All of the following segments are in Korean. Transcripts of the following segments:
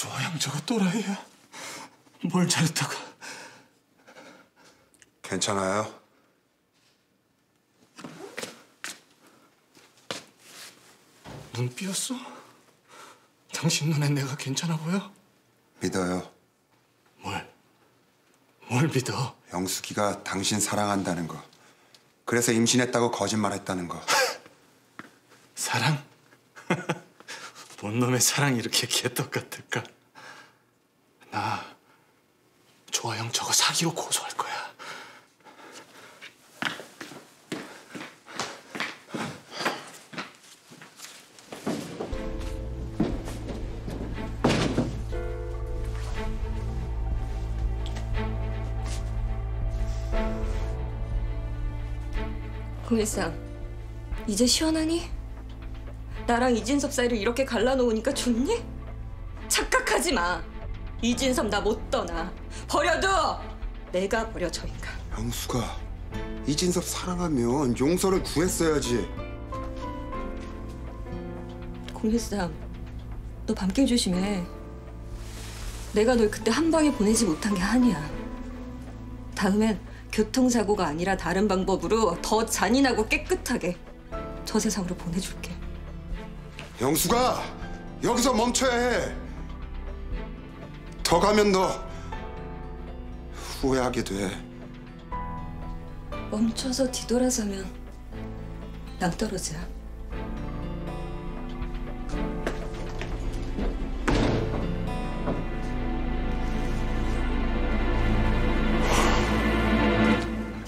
저 형 저거 또라이야. 뭘 잘했다가. 괜찮아요? 눈 삐었어? 당신 눈엔 내가 괜찮아 보여? 믿어요. 뭘 믿어? 영숙이가 당신 사랑한다는 거. 그래서 임신했다고 거짓말했다는 거. 사랑? 뭔 놈의 사랑이 이렇게 개떡같을까? 나 조아영 저거 사기로 고소할 거야. 공일상, 이제 시원하니? 나랑 이진섭 사이를 이렇게 갈라놓으니까 좋니? 착각하지 마. 이진섭 나 못 떠나. 버려둬. 내가 버려 저 인간. 영수가 이진섭 사랑하면 용서를 구했어야지. 공일상, 너 밤길 조심해. 내가 널 그때 한 방에 보내지 못한 게 한이야. 다음엔 교통사고가 아니라 다른 방법으로 더 잔인하고 깨끗하게 저 세상으로 보내줄게. 영수가 여기서 멈춰야 해. 더 가면 너 후회하게 돼. 멈춰서 뒤돌아서면 낭떠러지야.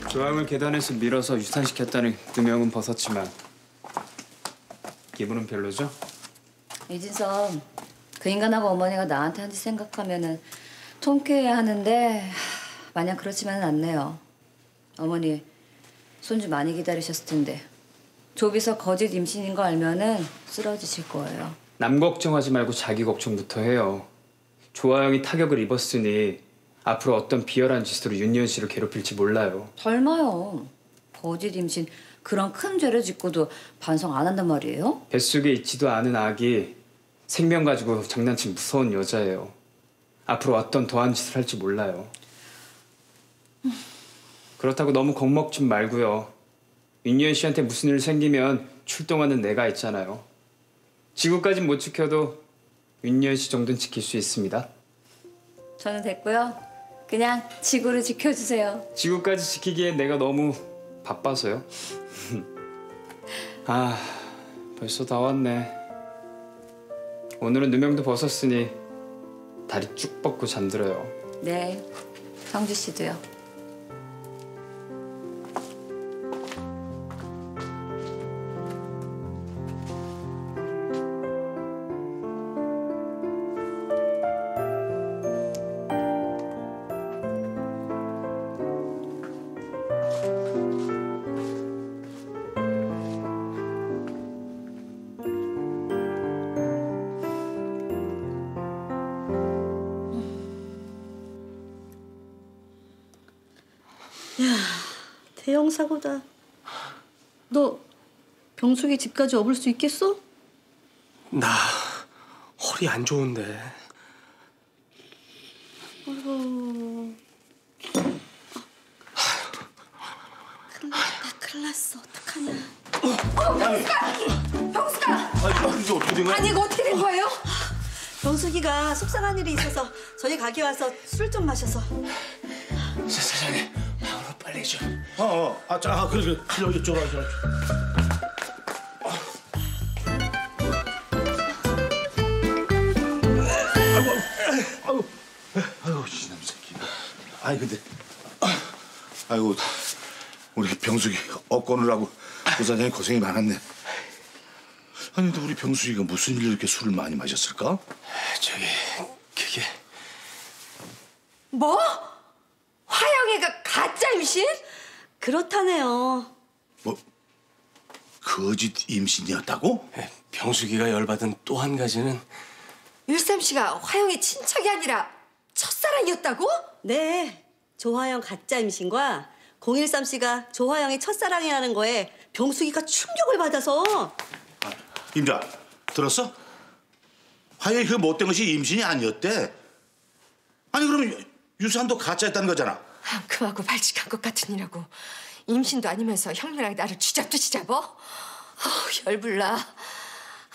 조항을 계단에서 밀어서 유산시켰다는 누명은 벗었지만 기분은 별로죠? 이진섭, 그 인간하고 어머니가 나한테 한 짓 생각하면은 통쾌해야 하는데 마냥 그렇지만은 않네요. 어머니, 손주 많이 기다리셨을 텐데 조비서 거짓 임신인 거 알면은 쓰러지실 거예요. 남 걱정하지 말고 자기 걱정부터 해요. 조아영이 타격을 입었으니 앞으로 어떤 비열한 짓으로 윤희연 씨를 괴롭힐지 몰라요. 설마요. 거짓 임신 그런 큰 죄를 짓고도 반성 안 한단 말이에요? 뱃속에 있지도 않은 아기 생명 가지고 장난친 무서운 여자예요. 앞으로 어떤 더한 짓을 할지 몰라요. 그렇다고 너무 겁먹지 말고요. 윤희연 씨한테 무슨 일 생기면 출동하는 내가 있잖아요. 지구까진 못 지켜도 윤희연 씨 정도는 지킬 수 있습니다. 저는 됐고요. 그냥 지구를 지켜주세요. 지구까지 지키기엔 내가 너무 바빠서요. 아, 벌써 다 왔네. 오늘은 누명도 벗었으니 다리 쭉 뻗고 잠들어요. 네, 성주 씨도요. 야, 대형 사고다. 너 병숙이 집까지 업을 수 있겠어? 나 허리 안 좋은데. 아이고. 큰일 났다, 큰일 났어. 어떡하냐. 병숙아! 병숙아! 아니, 이게 어떻게 된 거야? 아니, 이거 어떻게 된 거예요? 병숙이가 속상한 일이 있어서 저희 가게 와서 술 좀 마셔서. 세상에. 빨리 줘. 아, 그래. 여기 줘라, 줘라. 아이고, 이놈 새끼가. 아니 근데, 아이고, 우리 병숙이 업거느라고 부사장이 고생이 많았네. 아니 근데 우리 병숙이가 무슨 일로 이렇게 술을 많이 마셨을까? 저기, 그게. 뭐? 화영이가 가짜 임신? 그렇다네요. 뭐, 거짓 임신이었다고? 병숙이가 열받은 또 한 가지는 율삼 씨가 화영이 친척이 아니라 첫사랑이었다고? 네, 조화영 가짜 임신과 013 씨가 조화영의 첫사랑이라는 거에 병숙이가 충격을 받아서. 임자, 들었어? 당연히 그 못된 것이 임신이 아니었대. 아니 그러면 유산도 가짜였다는 거잖아. 앙큼하고 발칙한 것 같은 이라고 임신도 아니면서 형님랑 나를 쥐잡듯이 잡어? 어우, 열불나.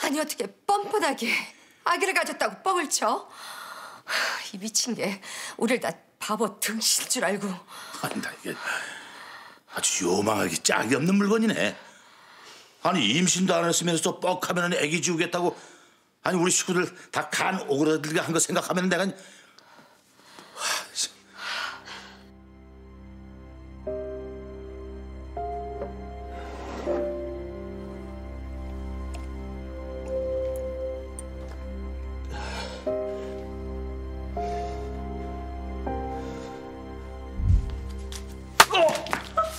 아니 어떻게 뻔뻔하게 아기를 가졌다고 뻥을 쳐? 이 미친 게 우리를 다 바보 등신 줄 알고. 아니 나 이게 아주 요망하기 짝이 없는 물건이네. 아니 임신도 안 했으면서 뻑하면 애기 지우겠다고. 아니 우리 식구들 다 간 오그라들게 한 거 생각하면 내가.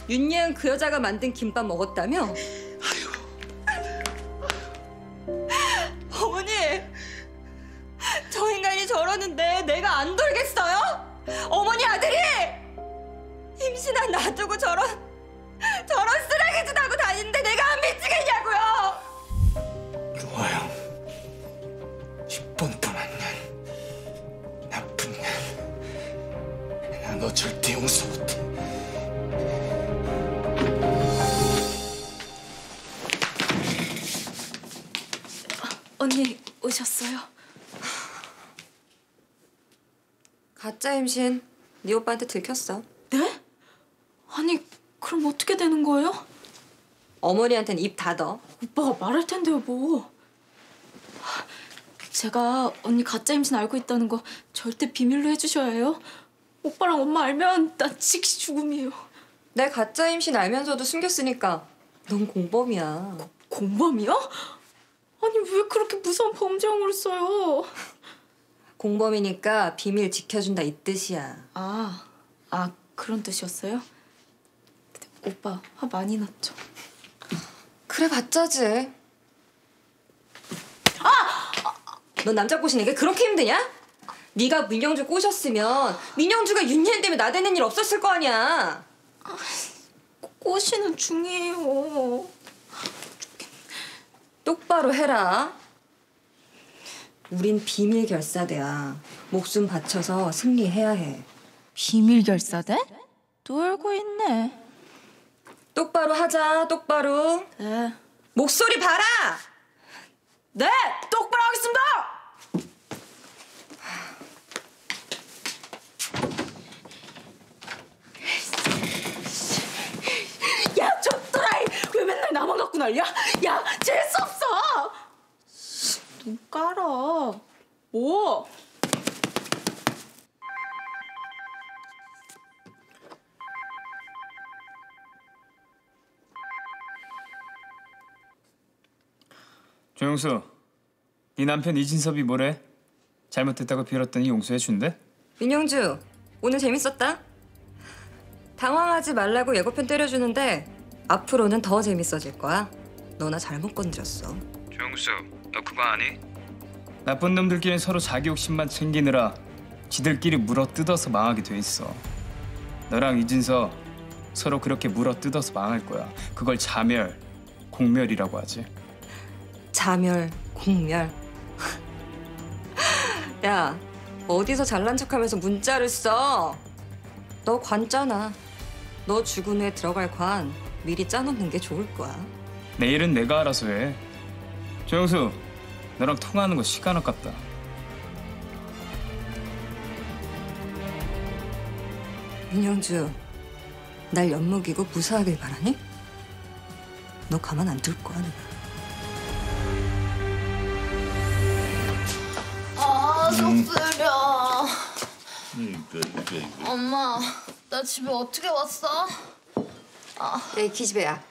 윤예은 그 여자가 만든 김밥 먹었다며? 아이고. 어머니, 저 인간이 저러는데 내가 안 돌겠어요? 어머니 아들이 임신한 놔두고 저런 쓰레기 짓 하고 다니는데 내가 안 미치겠냐고요? 루아야, 이 뻔뻔한 년, 나쁜 년, 나 너 절대 용서 못해. 언니 오셨어요? 가짜 임신 네 오빠한테 들켰어. 네? 아니 그럼 어떻게 되는 거예요? 어머니한테는 입 닫어. 오빠가 말할 텐데요 뭐. 제가 언니 가짜 임신 알고 있다는 거 절대 비밀로 해주셔야 해요. 오빠랑 엄마 알면 난 즉시 죽음이에요. 내 가짜 임신 알면서도 숨겼으니까 넌 공범이야. 공범이요? 아니 왜 그렇게 무서운 범죄형으로 써요? 공범이니까 비밀 지켜준다 이 뜻이야. 아 그런 뜻이었어요? 근데 오빠 화 많이 났죠? 그래 봤자지. 넌 남자 꼬시는 게 그렇게 힘드냐? 네가 민영주 꼬셨으면 민영주가 윤예은 때문에 나대는 일 없었을 거 아니야. 꼬시는 중이에요. 똑바로 해라. 우린 비밀 결사대야. 목숨 바쳐서 승리해야 해. 비밀 결사대? 놀고 있네. 똑바로 하자, 똑바로. 네. 목소리 봐라! 네! 똑바로 하겠습니다! 야, 저 또라이! 왜 맨날 나만 갖고 난리야? 야, 재수 없어! 눈 깔아. 오! 조영수, 네 남편 이진섭이 뭐래? 잘못됐다고 빌었더니 용서해준대? 민영주, 오늘 재밌었다? 당황하지 말라고 예고편 때려주는데 앞으로는 더 재밌어질 거야. 너나 잘못 건드렸어. 조영수, 너 그거 아니? 나쁜 놈들끼리 서로 자기 욕심만 챙기느라 지들끼리 물어뜯어서 망하게 돼 있어. 너랑 이진서 서로 그렇게 물어뜯어서 망할 거야. 그걸 자멸, 공멸이라고 하지. 자멸, 공멸. 야, 어디서 잘난 척하면서 문자를 써? 너 관 짜나. 너 죽은 후에 들어갈 관 미리 짜놓는 게 좋을 거야. 내일은 내가 알아서 해. 조영수, 너랑 통화하는 거 시간 아깝다. 민영주, 날 엿먹이고 무사하길 바라니? 너 가만 안 둘 거야, 내가. 아, 속쓰려. 엄마, 나 집에 어떻게 왔어? 야, 기집애야.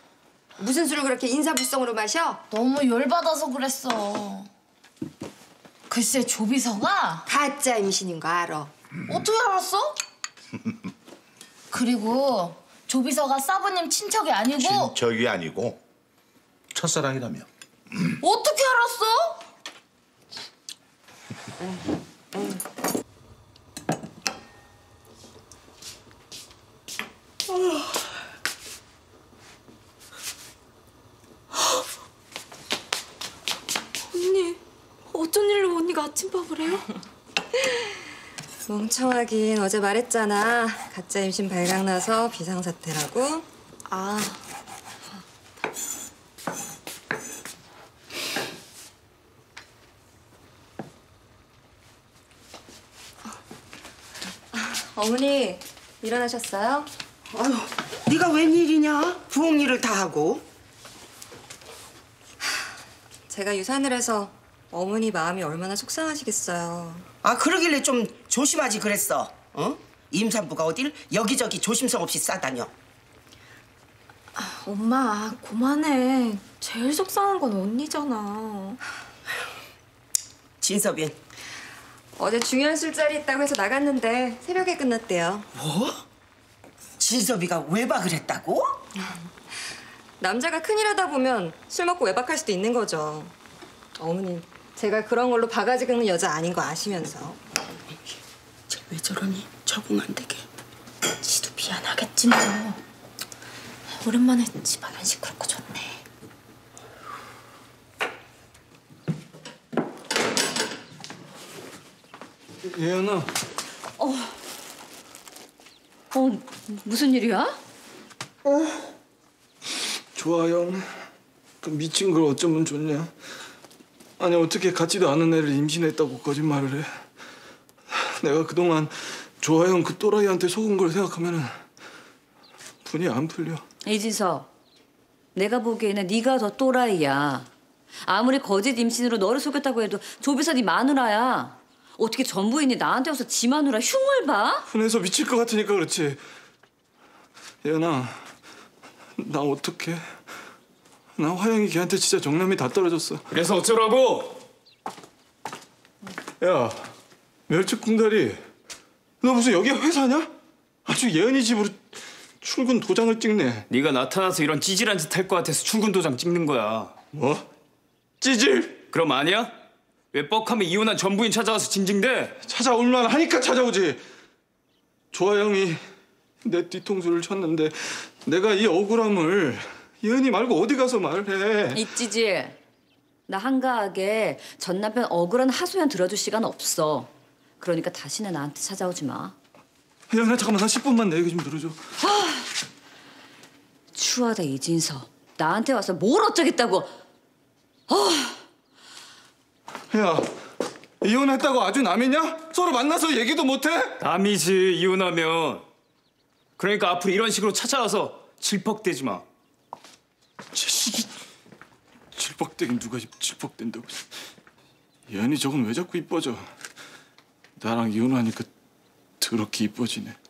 무슨 술을 그렇게 인사불성으로 마셔? 너무 열받아서 그랬어. 글쎄, 조비서가 가짜 임신인 거 알아. 어떻게 알았어? 그리고 조비서가 사부님 친척이 아니고 첫사랑이라며. 어떻게 알았어? 언니, 어쩐 일로 언니가 아침밥을 해요? 멍청하긴 어제 말했잖아. 가짜 임신 발각나서 비상사태라고. 아. 어머니, 일어나셨어요? 아유, 네가 웬일이냐? 부엌 일을 다 하고. 제가 유산을 해서 어머니 마음이 얼마나 속상하시겠어요. 아, 그러길래 좀 조심하지 그랬어. 어? 임산부가 어딜 여기저기 조심성 없이 싸다녀. 아, 엄마, 그만해. 제일 속상한 건 언니잖아. 진섭이. 어제 중요한 술자리 있다고 해서 나갔는데 새벽에 끝났대요. 뭐? 진섭이가 외박을 했다고? 남자가 큰일 하다 보면 술 먹고 외박할 수도 있는 거죠. 어머니, 제가 그런 걸로 바가지 긁는 여자 아닌 거 아시면서. 쟤 왜 저러니? 적응 안 되게. 지도 미안하겠지 뭐. 오랜만에 집안은 시끄럽고 좋네. 예은아. 무슨 일이야? 좋아요. 그 미친 걸 어쩌면 좋냐. 아니, 어떻게 같지도 않은 애를 임신했다고 거짓말을 해. 내가 그동안 좋아요 그 또라이한테 속은 걸 생각하면은 분이 안 풀려. 이진석, 내가 보기에는 네가 더 또라이야. 아무리 거짓 임신으로 너를 속였다고 해도 조비서 네 마누라야. 어떻게 전 부인이 나한테 와서 지 마누라 흉을 봐? 분해서 미칠 것 같으니까 그렇지. 예은아, 나 어떡해. 나 화영이 걔한테 진짜 정남이 다 떨어졌어. 그래서 어쩌라고? 야, 멸치쿵다리, 너 무슨 여기가 회사냐? 아주 예은이 집으로 출근 도장을 찍네. 네가 나타나서 이런 찌질한 짓 할 것 같아서 출근 도장 찍는 거야. 뭐? 찌질? 그럼 아니야? 왜 뻑하면 이혼한 전부인 찾아와서 징징대? 찾아올만 하니까 찾아오지. 조아영이 내 뒤통수를 쳤는데 내가 이 억울함을 예은이 말고 어디 가서 말해. 있지지. 나 한가하게 전 남편 억울한 하소연 들어줄 시간 없어. 그러니까 다시는 나한테 찾아오지 마. 예은아, 잠깐만. 한 10분만 내 얘기 좀 들어줘. 추하다, 이진서. 나한테 와서 뭘 어쩌겠다고. 야, 이혼했다고 아주 남이냐? 서로 만나서 얘기도 못해? 남이지, 이혼하면. 그러니까 앞으로 이런 식으로 찾아와서 질퍽대지 마. 질퍽대긴 누가 질퍽댄다고. 예은이 저건 왜 자꾸 이뻐져? 나랑 이혼하니까 더럽게 이뻐지네.